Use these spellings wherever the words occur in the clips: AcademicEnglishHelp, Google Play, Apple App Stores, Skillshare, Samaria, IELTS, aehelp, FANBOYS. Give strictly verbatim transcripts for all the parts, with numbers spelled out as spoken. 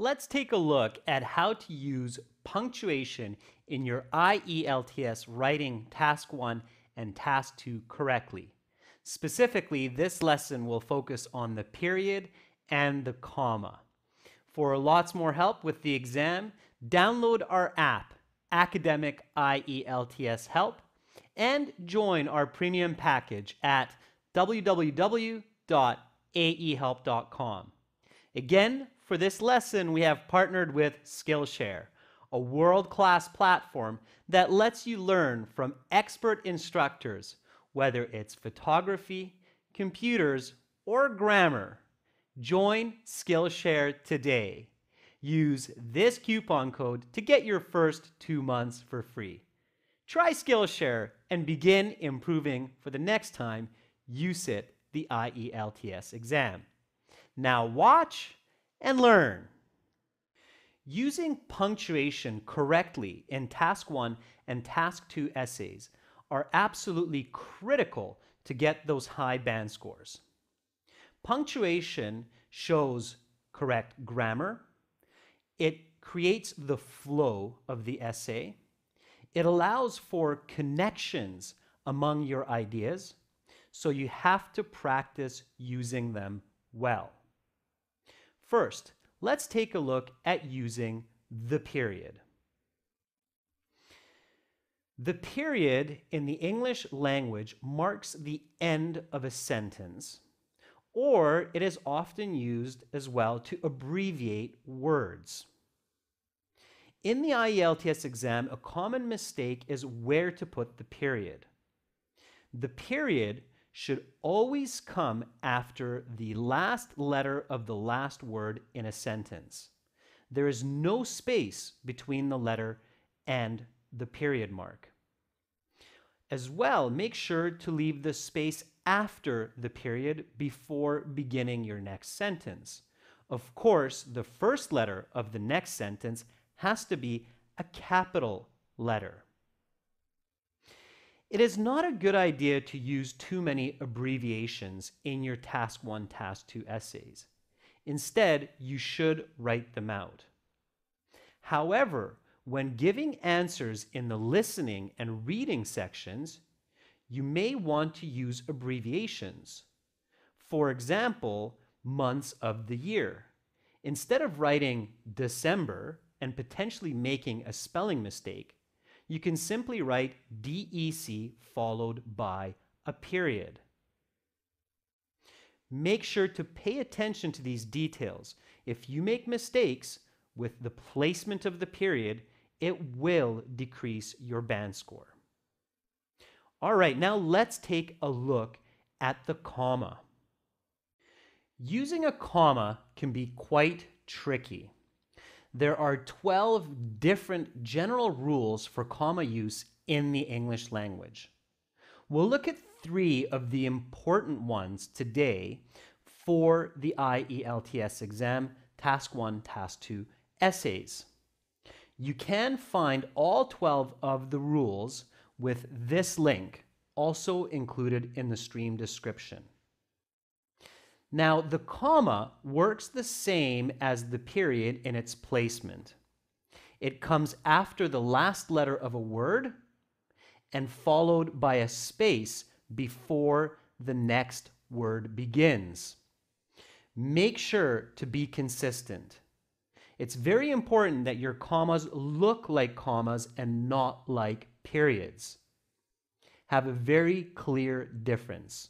let's take a look at how to use punctuation in your I E L T S writing task one and task two correctly. Specifically, this lesson will focus on the period and the comma. For lots more help with the exam, download our app, Academic I E L T S Help, and join our premium package at w w w dot a e help dot com. Again, for this lesson, we have partnered with Skillshare, a world-class platform that lets you learn from expert instructors, whether it's photography, computers, or grammar. Join Skillshare today. Use this coupon code to get your first two months for free. Try Skillshare and begin improving for the next time you sit the I E L T S exam. Now watch and learn. Using punctuation correctly in task one and task two essays are absolutely critical to get those high band scores. Punctuation shows correct grammar. It creates the flow of the essay. It allows for connections among your ideas, so you have to practice using them well. First, let's take a look at using the period. The period in the English language marks the end of a sentence, or it is often used as well to abbreviate words. In the I E L T S exam, a common mistake is where to put the period. The period should always come after the last letter of the last word in a sentence. There is no space between the letter and the period mark. As well, make sure to leave the space after the period before beginning your next sentence. Of course, the first letter of the next sentence has to be a capital letter. It is not a good idea to use too many abbreviations in your task one, task two essays. Instead, you should write them out. However, when giving answers in the listening and reading sections, you may want to use abbreviations. For example, months of the year. Instead of writing December and potentially making a spelling mistake, you can simply write D E C followed by a period. Make sure to pay attention to these details. If you make mistakes with the placement of the period, it will decrease your band score. All right, now let's take a look at the comma. Using a comma can be quite tricky. There are twelve different general rules for comma use in the English language. We'll look at three of the important ones today for the I E L T S exam, task one, task two essays. You can find all twelve of the rules with this link, also included in the stream description. Now, the comma works the same as the period in its placement. It comes after the last letter of a word and followed by a space before the next word begins. Make sure to be consistent. It's very important that your commas look like commas and not like periods. Have a very clear difference.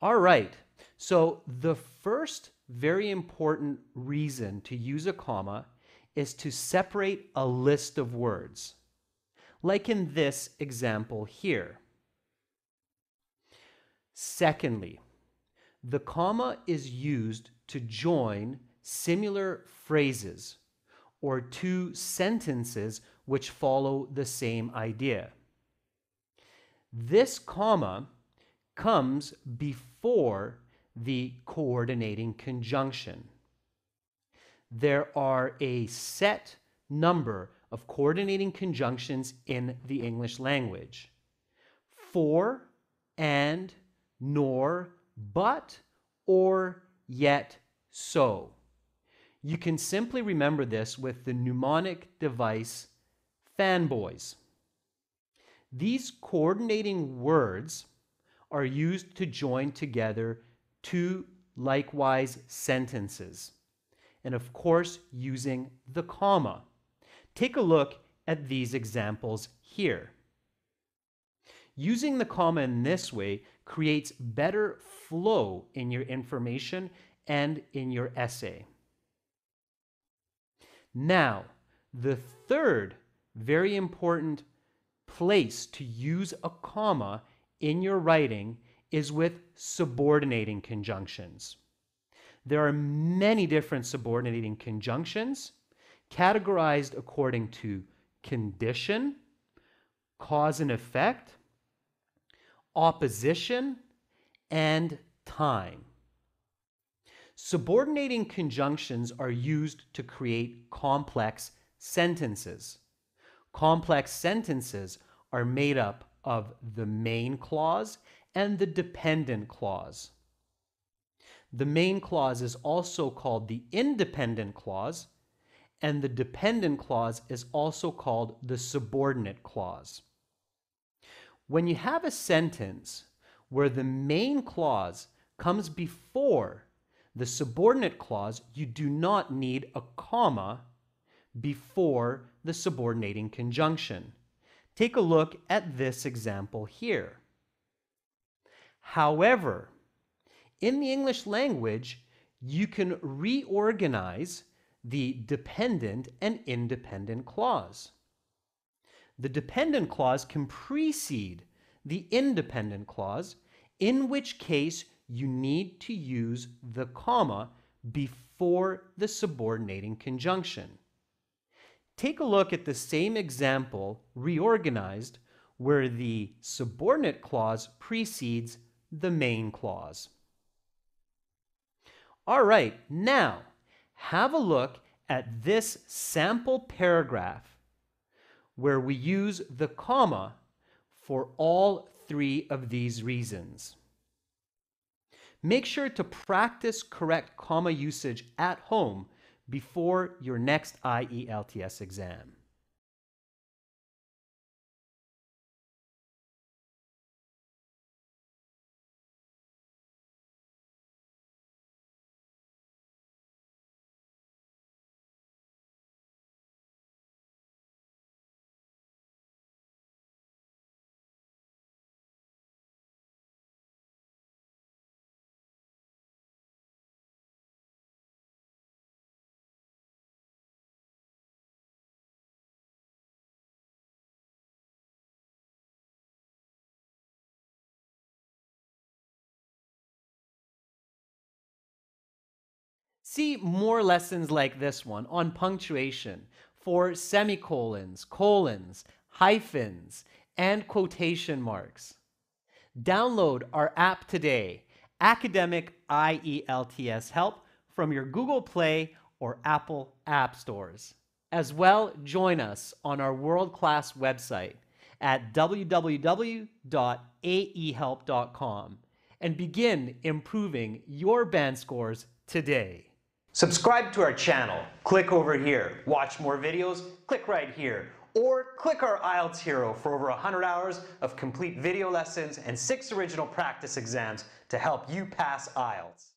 All right, so the first very important reason to use a comma is to separate a list of words, like in this example here. Secondly, the comma is used to join similar phrases or two sentences which follow the same idea. This comma comes before the coordinating conjunction. There are a set number of coordinating conjunctions in the English language. For, and, nor, but, or, yet, so. You can simply remember this with the mnemonic device FANBOYS. These coordinating words are used to join together two likewise sentences, and of course using the comma. Take a look at these examples here. Using the comma in this way creates better flow in your information and in your essay. Now, the third very important place to use a comma in your writing is with subordinating conjunctions. There are many different subordinating conjunctions categorized according to condition, cause and effect, opposition, and time. Subordinating conjunctions are used to create complex sentences. Complex sentences are made up of the main clause and the dependent clause. The main clause is also called the independent clause, and the dependent clause is also called the subordinate clause. When you have a sentence where the main clause comes before the subordinate clause, you do not need a comma before the subordinating conjunction. Take a look at this example here. However, in the English language, you can reorganize the dependent and independent clause. The dependent clause can precede the independent clause, in which case you need to use the comma before the subordinating conjunction. Take a look at the same example reorganized where the subordinate clause precedes the main clause. All right, now have a look at this sample paragraph where we use the comma for all three of these reasons. Make sure to practice correct comma usage at home before your next I E L T S exam. See more lessons like this one on punctuation for semicolons, colons, hyphens, and quotation marks. Download our app today, Academic I E L T S Help, from your Google Play or Apple App Stores. As well, join us on our world-class website at w w w dot a e help dot com and begin improving your band scores today. Subscribe to our channel, click over here, watch more videos, click right here, or click our I E L T S Hero for over one hundred hours of complete video lessons and six original practice exams to help you pass I E L T S.